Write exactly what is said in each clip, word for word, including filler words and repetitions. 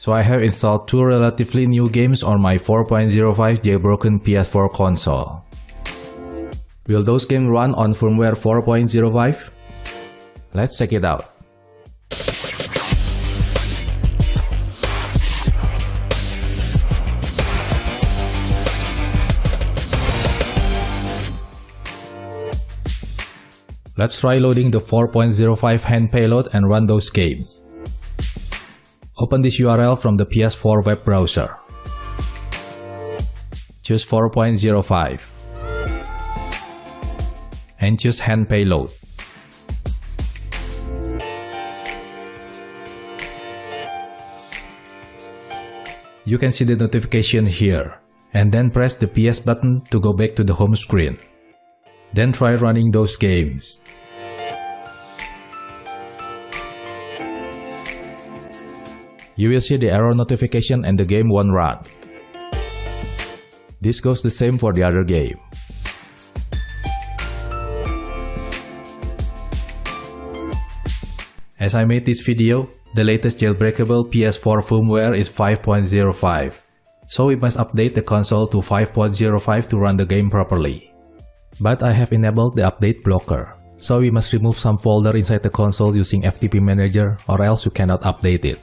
So I have installed two relatively new games on my four point oh five jailbroken P S four console. Will those games run on firmware four point oh five? Let's check it out. Let's try loading the four point oh five hand payload and run those games. Open this U R L from the P S four web browser. Choose four point oh five. And choose hand payload. You can see the notification here, and then press the P S button to go back to the home screen. Then try running those games. You will see the error notification and the game won't run. This goes the same for the other game. As I made this video, the latest jailbreakable P S four firmware is five point oh five, so we must update the console to five point oh five to run the game properly. But I have enabled the update blocker, so we must remove some folder inside the console using F T P manager or else you cannot update it.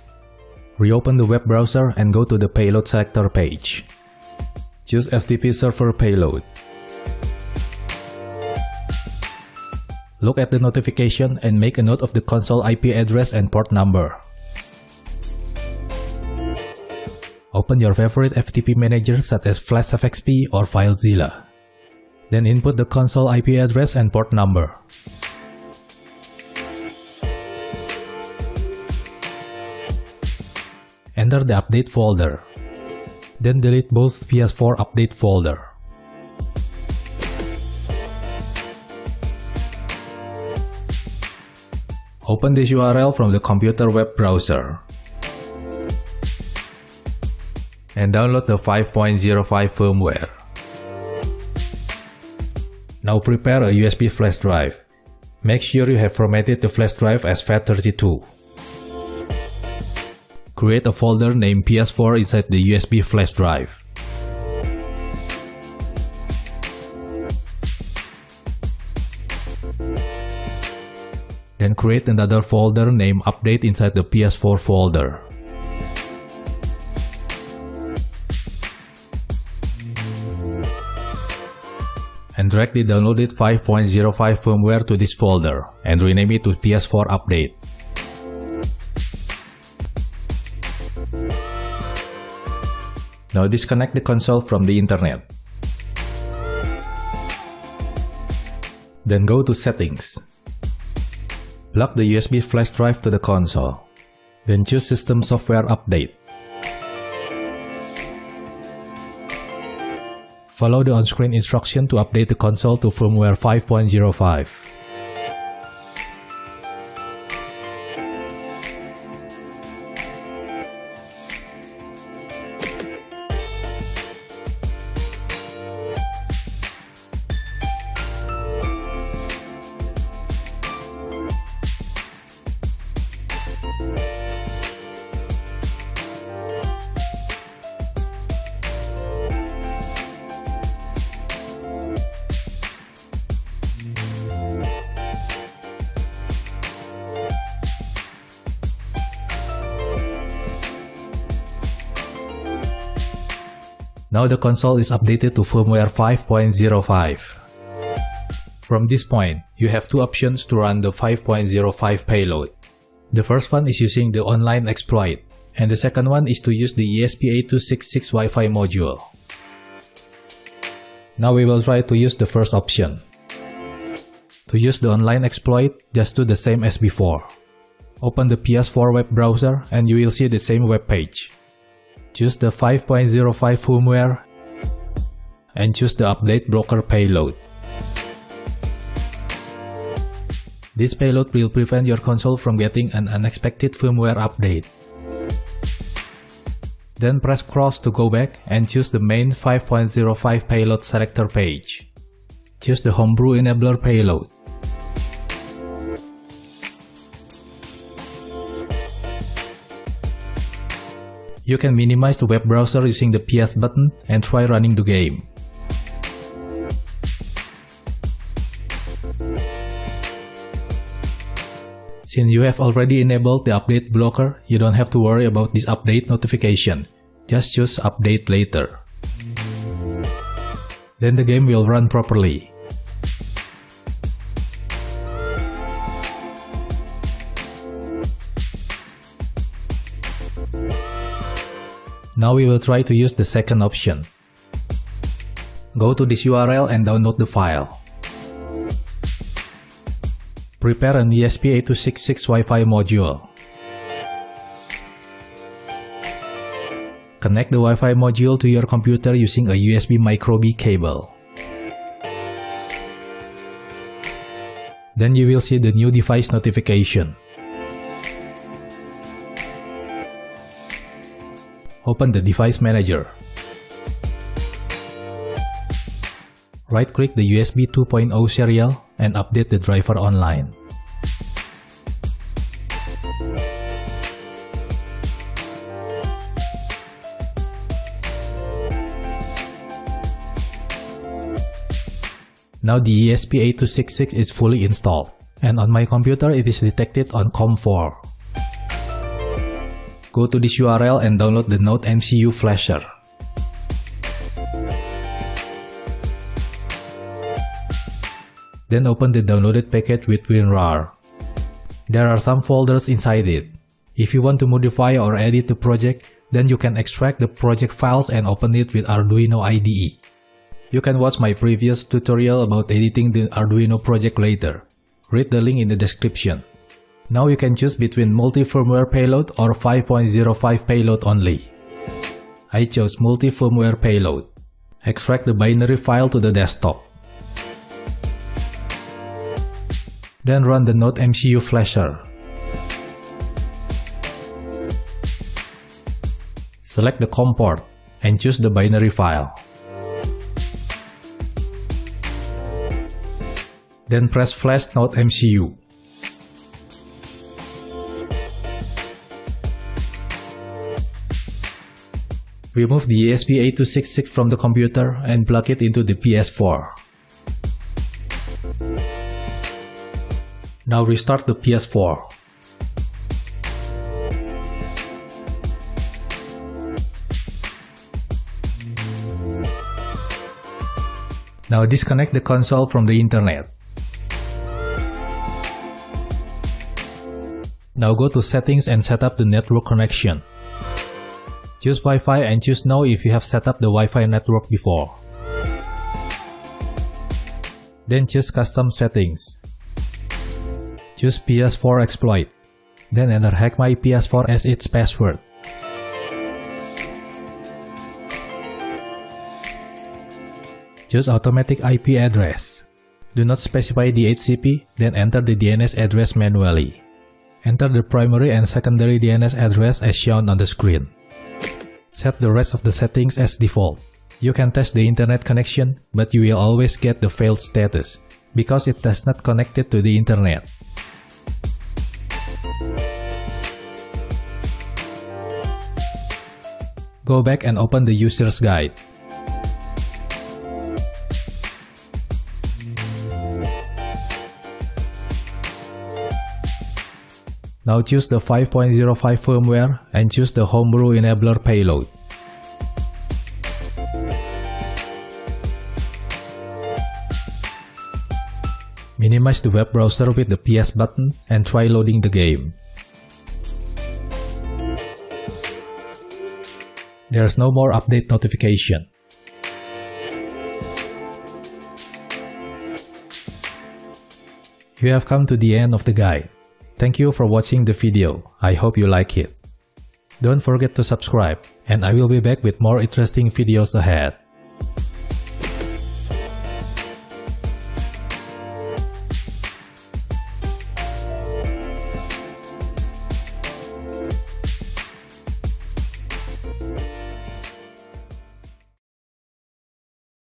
Reopen the web browser and go to the payload selector page. Choose F T P server payload. Look at the notification and make a note of the console I P address and port number. Open your favorite F T P manager such as FlashFXP or FileZilla. Then input the console I P address and port number. Enter the update folder. Then delete both P S four update folder. Open this U R L from the computer web browser. And download the five point oh five firmware. Now prepare a U S B flash drive. Make sure you have formatted the flash drive as FAT thirty-two. Create a folder named P S four inside the U S B flash drive. Then create another folder named Update inside the P S four folder. And drag the downloaded five point oh five firmware to this folder and rename it to P S four Update. Now disconnect the console from the internet. Then go to Settings. Plug the U S B flash drive to the console. Then choose System Software Update. Follow the on-screen instruction to update the console to firmware five point oh five. Now the console is updated to firmware five point oh five. From this point, you have two options to run the five point oh five payload. The first one is using the online exploit, and the second one is to use the E S P eight two six six Wi-Fi module. Now we will try to use the first option. To use the online exploit, just do the same as before. Open the P S four web browser and you will see the same web page. Choose the five point oh five firmware and choose the update blocker payload. This payload will prevent your console from getting an unexpected firmware update. Then press cross to go back and choose the main five point oh five payload selector page. Choose the homebrew enabler payload. You can minimize the web browser using the P S button and try running the game. Since you have already enabled the update blocker, you don't have to worry about this update notification. Just choose update later. Then the game will run properly. Now we will try to use the second option. Go to this U R L and download the file. Prepare an E S P eight two six six Wi-Fi module. Connect the Wi-Fi module to your computer using a U S B micro:b cable. Then you will see the new device notification. Open the device manager. Right-click the U S B two point oh serial and update the driver online. Now the E S P eight two six six is fully installed, and on my computer it is detected on COM four. Go to this U R L and download the NodeMCU flasher. Then open the downloaded package with WinRAR. There are some folders inside it. If you want to modify or edit the project, then you can extract the project files and open it with Arduino I D E. You can watch my previous tutorial about editing the Arduino project later. Read the link in the description. Now you can choose between multi-firmware payload or five point oh five payload only. I chose multi-firmware payload. Extract the binary file to the desktop. Then run the NodeMCU flasher. Select the COM port and choose the binary file. Then press flash NodeMCU. Remove the E S P eight two six six from the computer and plug it into the P S four. Now restart the P S four. Now disconnect the console from the internet. Now go to settings and set up the network connection. Choose Wi-Fi and choose no if you have set up the Wi-Fi network before. Then choose custom settings. Choose P S four exploit. Then enter HackMyPS four as its password. Choose automatic I P address. Do not specify the H C P, then enter the D N S address manually. Enter the primary and secondary D N S address as shown on the screen. Set the rest of the settings as default. You can test the internet connection, but you will always get the failed status, because it does not connect to the internet. Go back and open the user's guide. Now choose the five point oh five firmware and choose the homebrew enabler payload. Minimize the web browser with the P S button and try loading the game. There's no more update notification. You have come to the end of the guide. Thank you for watching the video. I hope you like it. Don't forget to subscribe, and I will be back with more interesting videos ahead.